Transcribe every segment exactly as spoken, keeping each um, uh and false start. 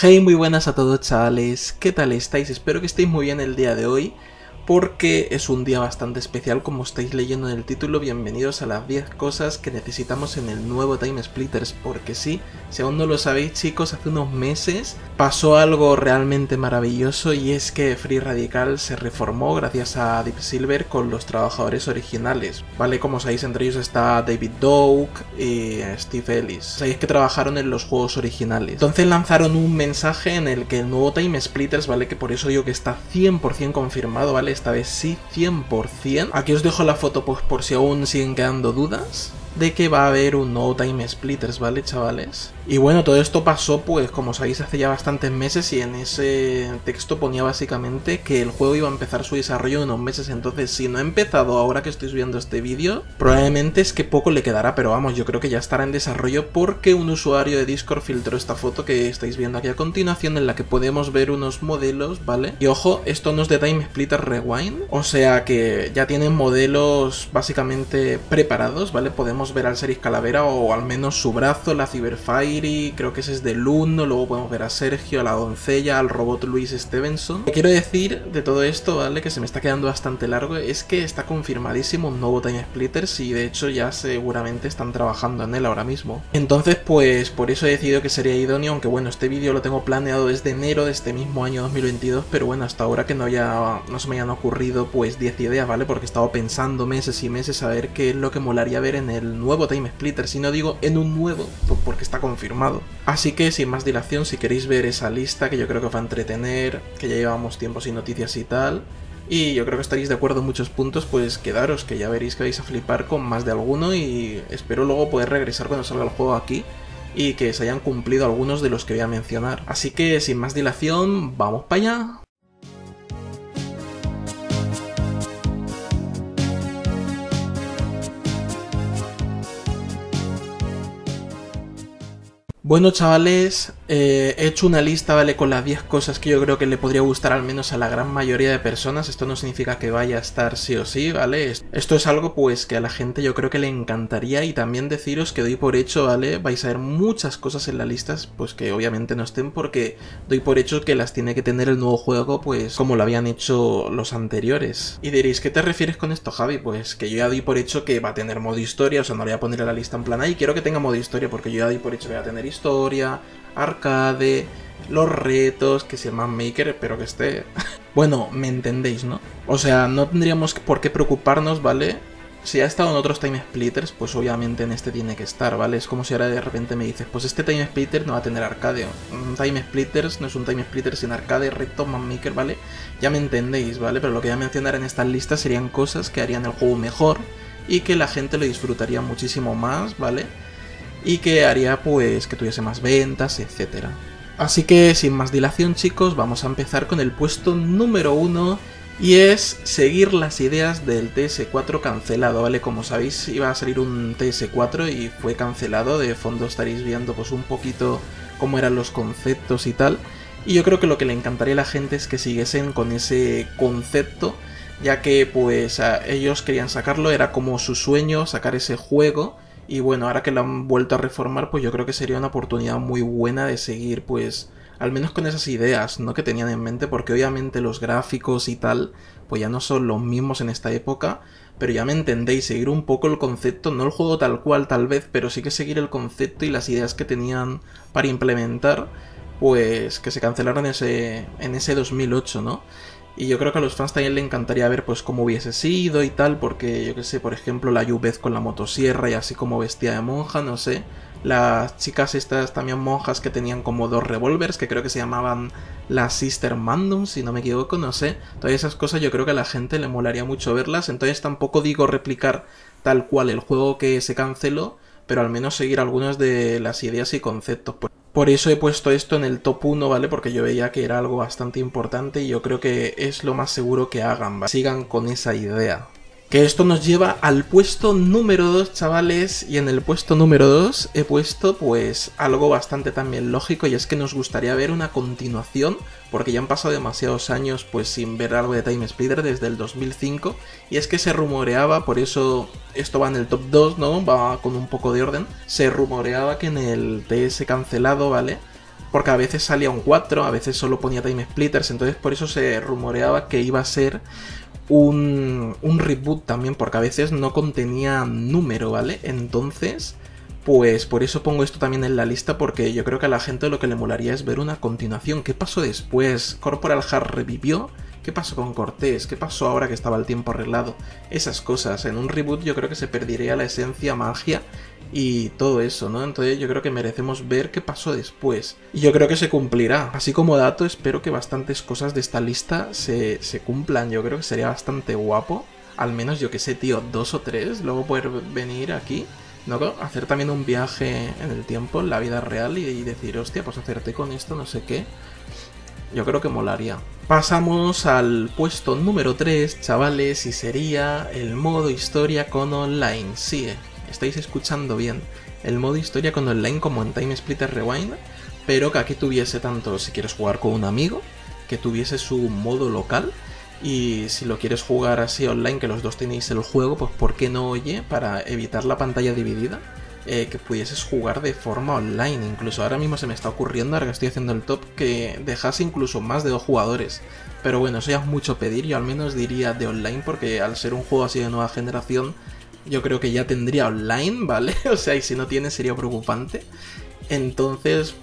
Hey, muy buenas a todos chavales, ¿qué tal estáis? Espero que estéis muy bien el día de hoy, porque es un día bastante especial como estáis leyendo en el título. Bienvenidos a las diez cosas que necesitamos en el nuevo TimeSplitters, porque sí, si aún no lo sabéis chicos, hace unos meses pasó algo realmente maravilloso y es que Free Radical se reformó gracias a Deep Silver con los trabajadores originales, ¿vale? Como sabéis, entre ellos está David Doak y Steve Ellis, sabéis que trabajaron en los juegos originales. Entonces lanzaron un mensaje en el que el nuevo TimeSplitters, ¿vale? Que por eso digo que está cien por cien confirmado, ¿vale? Esta vez sí, cien por cien. Aquí os dejo la foto pues, por si aún siguen quedando dudas de que va a haber un nuevo TimeSplitters, ¿vale, chavales? Y bueno, todo esto pasó, pues, como sabéis, hace ya bastantes meses y en ese texto ponía básicamente que el juego iba a empezar su desarrollo en unos meses. Entonces, si no ha empezado ahora que estoy subiendo este vídeo, probablemente es que poco le quedará, pero vamos, yo creo que ya estará en desarrollo porque un usuario de Discord filtró esta foto que estáis viendo aquí a continuación en la que podemos ver unos modelos, ¿vale? Y ojo, esto no es de TimeSplitters Rewind, o sea que ya tienen modelos básicamente preparados, ¿vale? Podemos ver al Seris Calavera o al menos su brazo, la Cyberfire, creo que ese es de Luno, luego podemos ver a Sergio, a la doncella, al robot Luis Stevenson. Lo que quiero decir de todo esto, ¿vale? Que se me está quedando bastante largo, es que está confirmadísimo un nuevo TimeSplitters y de hecho ya seguramente están trabajando en él ahora mismo. Entonces pues por eso he decidido que sería idóneo, aunque bueno, este vídeo lo tengo planeado desde enero de este mismo año dos mil veintidós, pero bueno, hasta ahora que no, haya, no se me hayan ocurrido pues diez ideas, ¿vale? Porque he estado pensando meses y meses a ver qué es lo que molaría ver en el nuevo TimeSplitters, si no digo en un nuevo, porque está confirmado. Así que sin más dilación, si queréis ver esa lista que yo creo que os va a entretener, que ya llevamos tiempo sin noticias y tal, y yo creo que estaréis de acuerdo en muchos puntos, pues quedaros, que ya veréis que vais a flipar con más de alguno y espero luego poder regresar cuando salga el juego aquí y que se hayan cumplido algunos de los que voy a mencionar. Así que sin más dilación, ¡vamos para allá! Bueno chavales, eh, he hecho una lista, ¿vale? Con las diez cosas que yo creo que le podría gustar al menos a la gran mayoría de personas. Esto no significa que vaya a estar sí o sí, ¿vale? Esto es algo pues que a la gente yo creo que le encantaría y también deciros que doy por hecho, ¿vale? Vais a ver muchas cosas en las listas pues que obviamente no estén porque doy por hecho que las tiene que tener el nuevo juego pues como lo habían hecho los anteriores. Y diréis, ¿qué te refieres con esto, Javi? Pues que yo ya doy por hecho que va a tener modo historia, o sea, no le voy a poner a la lista en plan, ay, quiero que tenga modo historia porque yo ya doy por hecho que va a tener historia. Historia, arcade, los retos, que sea Manmaker, espero que esté. Bueno, me entendéis, ¿no? O sea, no tendríamos por qué preocuparnos, ¿vale? Si ha estado en otros TimeSplitters, pues obviamente en este tiene que estar, ¿vale? Es como si ahora de repente me dices, pues este TimeSplitters no va a tener arcade. Un TimeSplitters no es un TimeSplitters sin arcade, retos, Manmaker, ¿vale? Ya me entendéis, ¿vale? Pero lo que voy a mencionar en estas listas serían cosas que harían el juego mejor y que la gente lo disfrutaría muchísimo más, ¿vale? Y que haría pues que tuviese más ventas, etcétera. Así que sin más dilación chicos, vamos a empezar con el puesto número uno y es seguir las ideas del T S cuatro cancelado, ¿vale? Como sabéis iba a salir un T S cuatro y fue cancelado, de fondo estaréis viendo pues un poquito cómo eran los conceptos y tal. Y yo creo que lo que le encantaría a la gente es que siguiesen con ese concepto, ya que pues a ellos querían sacarlo, era como su sueño sacar ese juego. Y bueno, ahora que lo han vuelto a reformar, pues yo creo que sería una oportunidad muy buena de seguir, pues, al menos con esas ideas, ¿no? Que tenían en mente, porque obviamente los gráficos y tal, pues ya no son los mismos en esta época, pero ya me entendéis, seguir un poco el concepto, no el juego tal cual tal vez, pero sí que seguir el concepto y las ideas que tenían para implementar, pues que se cancelaron ese, en ese dos mil ocho, ¿no? Y yo creo que a los fans también le encantaría ver pues cómo hubiese sido y tal, porque yo que sé, por ejemplo, la Yubez con la motosierra y así como vestía de monja, no sé. Las chicas estas también monjas que tenían como dos revólveres, que creo que se llamaban las Sister Mandom, si no me equivoco, no sé. Todas esas cosas yo creo que a la gente le molaría mucho verlas, entonces tampoco digo replicar tal cual el juego que se canceló, pero al menos seguir algunas de las ideas y conceptos. Por eso he puesto esto en el top uno, ¿vale? Porque yo veía que era algo bastante importante y yo creo que es lo más seguro que hagan, ¿vale? Sigan con esa idea. Que esto nos lleva al puesto número dos, chavales, y en el puesto número dos he puesto pues algo bastante también lógico y es que nos gustaría ver una continuación, porque ya han pasado demasiados años pues sin ver algo de TimeSplitters desde el dos mil cinco y es que se rumoreaba, por eso esto va en el top dos, ¿no? Va con un poco de orden, se rumoreaba que en el T S cancelado, ¿vale? porque a veces salía un cuatro, a veces solo ponía TimeSplitters, entonces por eso se rumoreaba que iba a ser un, un reboot también, porque a veces no contenía número, ¿vale? Entonces, pues por eso pongo esto también en la lista, porque yo creo que a la gente lo que le molaría es ver una continuación. ¿Qué pasó después? ¿Corporal Hart revivió? ¿Qué pasó con Cortez? ¿Qué pasó ahora que estaba el tiempo arreglado? Esas cosas. En un reboot yo creo que se perdería la esencia, magia y todo eso, ¿no? Entonces yo creo que merecemos ver qué pasó después. Y yo creo que se cumplirá. Así como dato, espero que bastantes cosas de esta lista se, se cumplan. Yo creo que sería bastante guapo. Al menos, yo que sé, tío, dos o tres. Luego poder venir aquí, ¿no? Hacer también un viaje en el tiempo, en la vida real, y, y decir, hostia, pues acerté con esto, no sé qué. Yo creo que molaría. Pasamos al puesto número tres, chavales, y sería el modo historia con online. Sí, eh, estáis escuchando bien. El modo historia con online como en TimeSplitters Rewind, pero que aquí tuviese tanto si quieres jugar con un amigo, que tuviese su modo local, y si lo quieres jugar así online, que los dos tenéis el juego, pues por qué no, oye, para evitar la pantalla dividida. Eh, que pudieses jugar de forma online. Incluso ahora mismo se me está ocurriendo, ahora que estoy haciendo el top, que dejase incluso más de dos jugadores. Pero bueno, eso ya es mucho pedir. Yo al menos diría de online, porque al ser un juego así de nueva generación, yo creo que ya tendría online, ¿vale? O sea, y si no tiene sería preocupante. Entonces,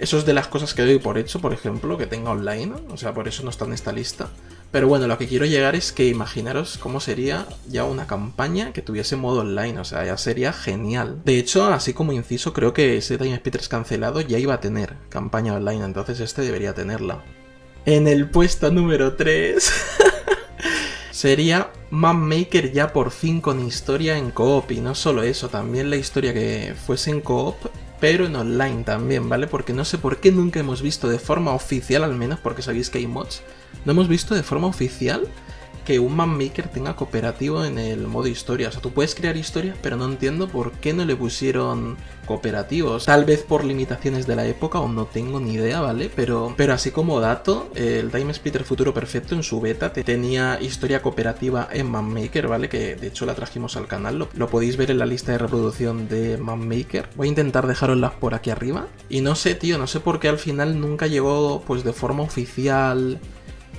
eso es de las cosas que doy por hecho, por ejemplo, que tenga online. O sea, por eso no está en esta lista. Pero bueno, lo que quiero llegar es que imaginaros cómo sería ya una campaña que tuviese modo online, o sea, ya sería genial. De hecho, así como inciso, creo que ese TimeSplitters cancelado ya iba a tener campaña online, entonces este debería tenerla. En el puesto número tres sería Manmaker ya por fin con historia en co-op, y no solo eso, también la historia que fuese en co-op, pero en online también, ¿vale? Porque no sé por qué nunca hemos visto de forma oficial, al menos porque sabéis que hay mods, no hemos visto de forma oficial que un Manmaker tenga cooperativo en el modo historia. O sea, tú puedes crear historias, pero no entiendo por qué no le pusieron cooperativos. Tal vez por limitaciones de la época, o no tengo ni idea, ¿vale? Pero, pero así como dato, el TimeSplitters Futuro Perfecto en su beta te tenía historia cooperativa en Manmaker, ¿vale? Que de hecho la trajimos al canal, lo, lo podéis ver en la lista de reproducción de Manmaker. Voy a intentar dejaroslas por aquí arriba. Y no sé, tío, no sé por qué al final nunca llegó, pues, de forma oficial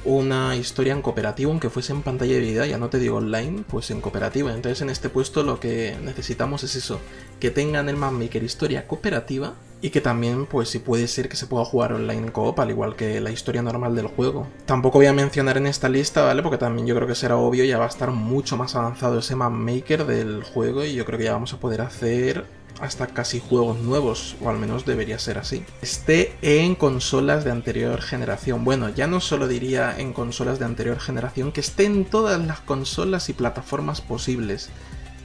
una historia en cooperativo, aunque fuese en pantalla dividida, ya no te digo online, pues en cooperativo. Entonces en este puesto lo que necesitamos es eso, que tengan el Manmaker historia cooperativa, y que también, pues si puede ser, que se pueda jugar online co-op, al igual que la historia normal del juego. Tampoco voy a mencionar en esta lista, ¿vale? Porque también yo creo que será obvio, ya va a estar mucho más avanzado ese Manmaker del juego, y yo creo que ya vamos a poder hacer hasta casi juegos nuevos, o al menos debería ser así. Esté en consolas de anterior generación. Bueno, ya no solo diría en consolas de anterior generación, que esté en todas las consolas y plataformas posibles,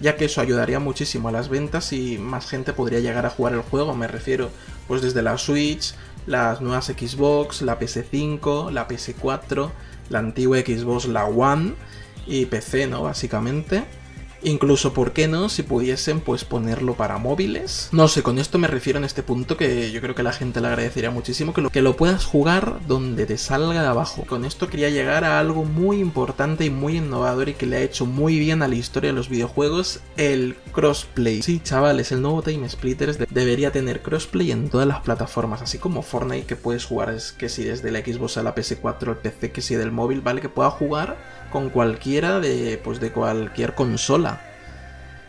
ya que eso ayudaría muchísimo a las ventas y más gente podría llegar a jugar el juego. Me refiero, pues desde la Switch, las nuevas Xbox, la P S cinco, la P S cuatro, la antigua Xbox, la One y P C, ¿no? Básicamente. Incluso, ¿por qué no? Si pudiesen, pues ponerlo para móviles. No sé, con esto me refiero en este punto, que yo creo que la gente le agradecería muchísimo que lo, que lo puedas jugar donde te salga de abajo. Con esto quería llegar a algo muy importante y muy innovador, y que le ha hecho muy bien a la historia de los videojuegos: el crossplay. Sí, chavales, el nuevo TimeSplitters de debería tener crossplay en todas las plataformas, así como Fortnite, que puedes jugar, es que si desde la Xbox a la P S cuatro, el P C, que si del móvil, ¿vale? Que pueda jugar con cualquiera de, pues de cualquier consola.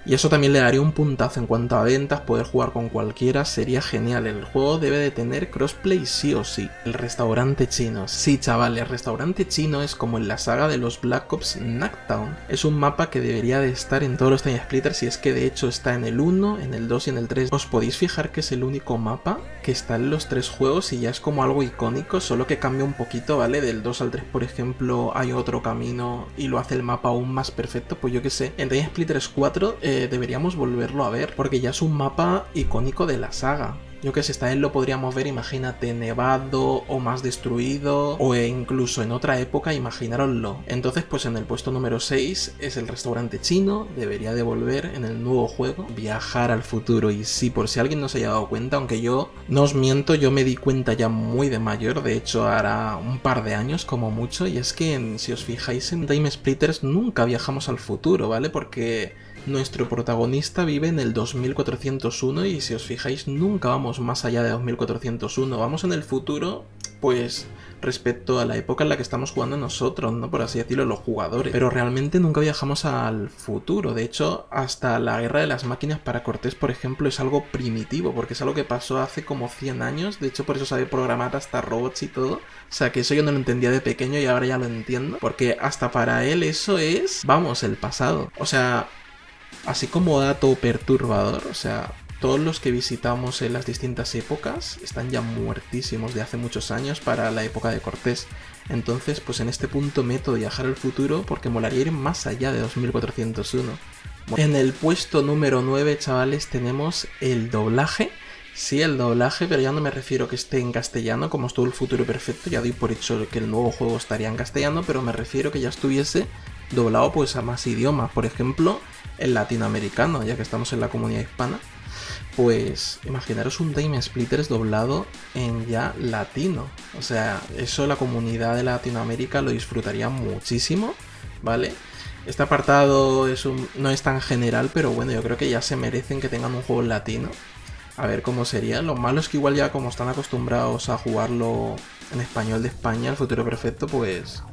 Y eso también le daría un puntazo en cuanto a ventas. Poder jugar con cualquiera sería genial. El juego debe de tener crossplay sí o sí. El restaurante chino. Sí, chavales, el restaurante chino es como en la saga de los Black Ops Knockdown. Es un mapa que debería de estar en todos los TimeSplitters, y es que de hecho está en el uno, en el dos y en el tres. Os podéis fijar que es el único mapa que está en los tres juegos, y ya es como algo icónico, solo que cambia un poquito, ¿vale? Del dos al tres, por ejemplo, hay otro camino y lo hace el mapa aún más perfecto. Pues yo qué sé, en TimeSplitters cuatro... Eh, deberíamos volverlo a ver, porque ya es un mapa icónico de la saga. Yo que sé, esta vez lo podríamos ver, imagínate, nevado o más destruido, o incluso en otra época, imaginároslo. Entonces, pues en el puesto número seis es el restaurante chino, debería de volver en el nuevo juego. Viajar al futuro, y sí, por si alguien no se haya dado cuenta, aunque yo no os miento, yo me di cuenta ya muy de mayor, de hecho hará un par de años como mucho, y es que en, si os fijáis en TimeSplitters nunca viajamos al futuro, ¿vale? Porque Nuestro protagonista vive en el dos mil cuatrocientos uno y si os fijáis nunca vamos más allá de dos mil cuatrocientos uno, vamos en el futuro pues respecto a la época en la que estamos jugando nosotros, ¿no? Por así decirlo, los jugadores. Pero realmente nunca viajamos al futuro. De hecho, hasta la guerra de las máquinas para Cortés, por ejemplo, es algo primitivo, porque es algo que pasó hace como cien años. De hecho, por eso sabe programar hasta robots y todo. O sea, que eso yo no lo entendía de pequeño y ahora ya lo entiendo, porque hasta para él eso es, vamos, el pasado. O sea, así como dato perturbador, o sea, todos los que visitamos en las distintas épocas están ya muertísimos de hace muchos años para la época de Cortés. Entonces, pues en este punto meto viajar al futuro porque molaría ir más allá de dos mil cuatrocientos uno. En el puesto número nueve, chavales, tenemos el doblaje. Sí, el doblaje, pero ya no me refiero que esté en castellano, como estuvo el Futuro Perfecto, ya doy por hecho que el nuevo juego estaría en castellano, pero me refiero que ya estuviese doblado pues a más idiomas, por ejemplo, el latinoamericano, ya que estamos en la comunidad hispana. Pues imaginaros un TimeSplitters doblado en ya latino. O sea, eso la comunidad de Latinoamérica lo disfrutaría muchísimo, ¿vale? Este apartado es un, no es tan general, pero bueno, yo creo que ya se merecen que tengan un juego en latino. A ver cómo sería. Lo malo es que igual ya como están acostumbrados a jugarlo en español de España, el Futuro Perfecto, pues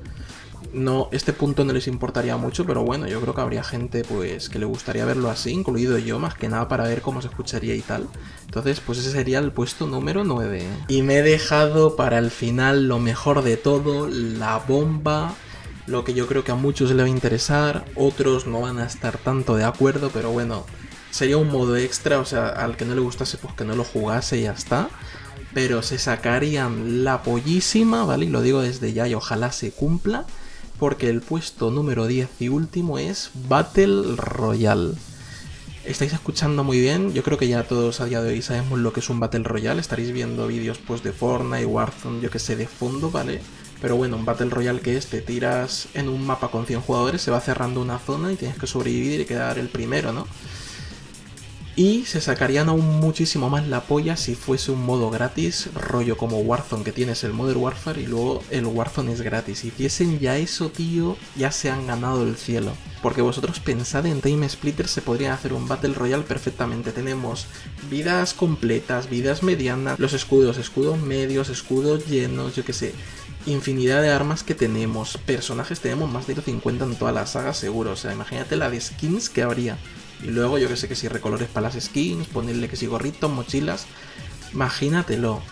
no, este punto no les importaría mucho, pero bueno, yo creo que habría gente pues que le gustaría verlo así, incluido yo, más que nada para ver cómo se escucharía y tal. Entonces, pues ese sería el puesto número nueve. Y me he dejado para el final lo mejor de todo, la bomba, lo que yo creo que a muchos les va a interesar, otros no van a estar tanto de acuerdo, pero bueno, sería un modo extra, o sea, al que no le gustase pues que no lo jugase y ya está. Pero se sacarían la pollísima, ¿vale? Y lo digo desde ya y ojalá se cumpla, porque el puesto número diez y último es Battle Royale. Estáis escuchando muy bien, yo creo que ya todos a día de hoy sabemos lo que es un Battle Royale, estaréis viendo vídeos pues de Fortnite, Warzone, yo que sé, de fondo, ¿vale? Pero bueno, un Battle Royale que es, te tiras en un mapa con cien jugadores, se va cerrando una zona y tienes que sobrevivir y quedar el primero, ¿no? Y se sacarían aún muchísimo más la polla si fuese un modo gratis, rollo como Warzone, que tienes el Modern Warfare y luego el Warzone es gratis. Si hiciesen ya eso, tío, ya se han ganado el cielo. Porque vosotros pensad, en TimeSplitters se podría hacer un Battle Royale perfectamente. Tenemos vidas completas, vidas medianas, los escudos, escudos medios, escudos llenos, yo qué sé. Infinidad de armas que tenemos, personajes, tenemos más de cincuenta en toda la saga seguro. O sea, imagínate la de skins que habría. Y luego yo que sé, que si recolores para las skins, ponerle que si gorritos, mochilas, imagínatelo.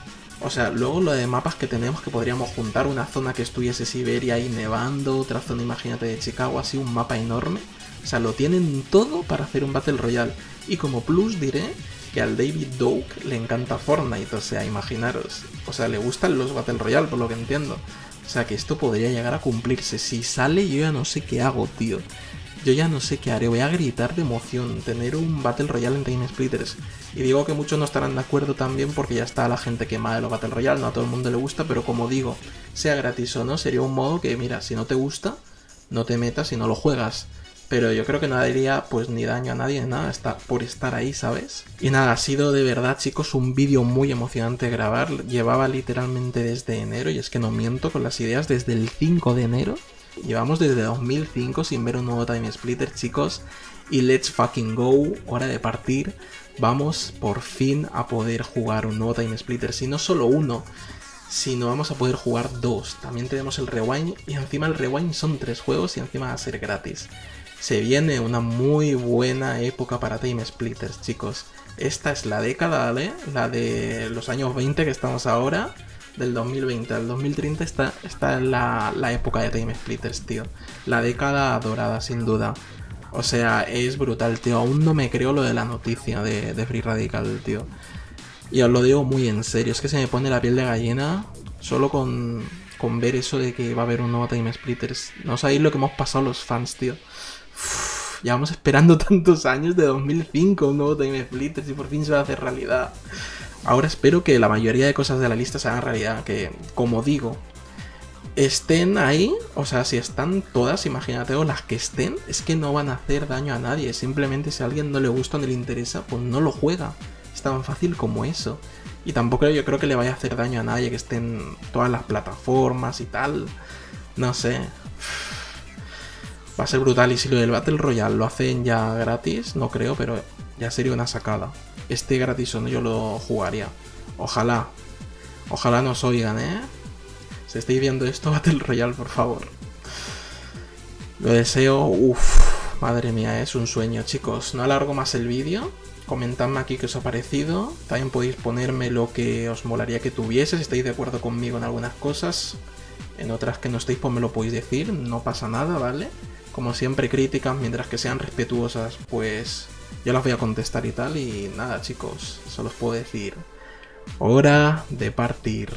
O sea, luego lo de mapas que tenemos, que podríamos juntar una zona que estuviese Siberia ahí nevando, otra zona imagínate de Chicago, así un mapa enorme. O sea, lo tienen todo para hacer un Battle Royale. Y como plus diré que al David Doak le encanta Fortnite, o sea, imaginaros. O sea, le gustan los Battle Royale, por lo que entiendo. O sea, que esto podría llegar a cumplirse. Si sale yo ya no sé qué hago, tío. Yo ya no sé qué haré, voy a gritar de emoción, tener un Battle Royale en TimeSplitters. Y digo que muchos no estarán de acuerdo también porque ya está la gente quemada de los Battle Royale, no a todo el mundo le gusta, pero como digo, sea gratis o no, sería un modo que, mira, si no te gusta, no te metas y no lo juegas. Pero yo creo que no haría pues ni daño a nadie, nada, está por estar ahí, ¿sabes? Y nada, ha sido de verdad, chicos, un vídeo muy emocionante grabar. Llevaba literalmente desde enero, y es que no miento con las ideas, desde el cinco de enero. Llevamos desde dos mil cinco sin ver un nuevo TimeSplitters, chicos, y let's fucking go, hora de partir. Vamos por fin a poder jugar un nuevo TimeSplitters, y no solo uno, sino vamos a poder jugar dos. También tenemos el Rewind, y encima el Rewind son tres juegos y encima va a ser gratis. Se viene una muy buena época para TimeSplitters, chicos. Esta es la década, ¿vale? La de los años veinte que estamos ahora. Del dos mil veinte al dos mil treinta está, está la, la época de TimeSplitters, tío. La década dorada, sin duda. O sea, es brutal, tío. Aún no me creo lo de la noticia de, de Free Radical, tío. Y os lo digo muy en serio. Es que se me pone la piel de gallina solo con, con ver eso de que va a haber un nuevo TimeSplitters. No sabéis lo que hemos pasado los fans, tío. Uf, llevamos esperando tantos años, de dos mil cinco, un nuevo TimeSplitters y por fin se va a hacer realidad. Ahora espero que la mayoría de cosas de la lista se hagan realidad, que, como digo, estén ahí, o sea, si están todas, imagínate, o las que estén, es que no van a hacer daño a nadie, simplemente si a alguien no le gusta o no le interesa, pues no lo juega, es tan fácil como eso. Y tampoco yo creo que le vaya a hacer daño a nadie que estén todas las plataformas y tal, no sé. Va a ser brutal. Y si lo del Battle Royale lo hacen ya gratis, no creo, pero ya sería una sacada. Este gratis o no yo lo jugaría. Ojalá. Ojalá nos oigan, ¿eh? Si estáis viendo esto, Battle Royale, por favor. Lo deseo. Uff, madre mía, es un sueño, chicos. No alargo más el vídeo. Comentadme aquí qué os ha parecido. También podéis ponerme lo que os molaría que tuviese. Si estáis de acuerdo conmigo en algunas cosas, en otras que no estéis, pues me lo podéis decir. No pasa nada, ¿vale? Como siempre, críticas, mientras que sean respetuosas, pues yo las voy a contestar y tal. Y nada, chicos, solo os puedo decir, hora de partir.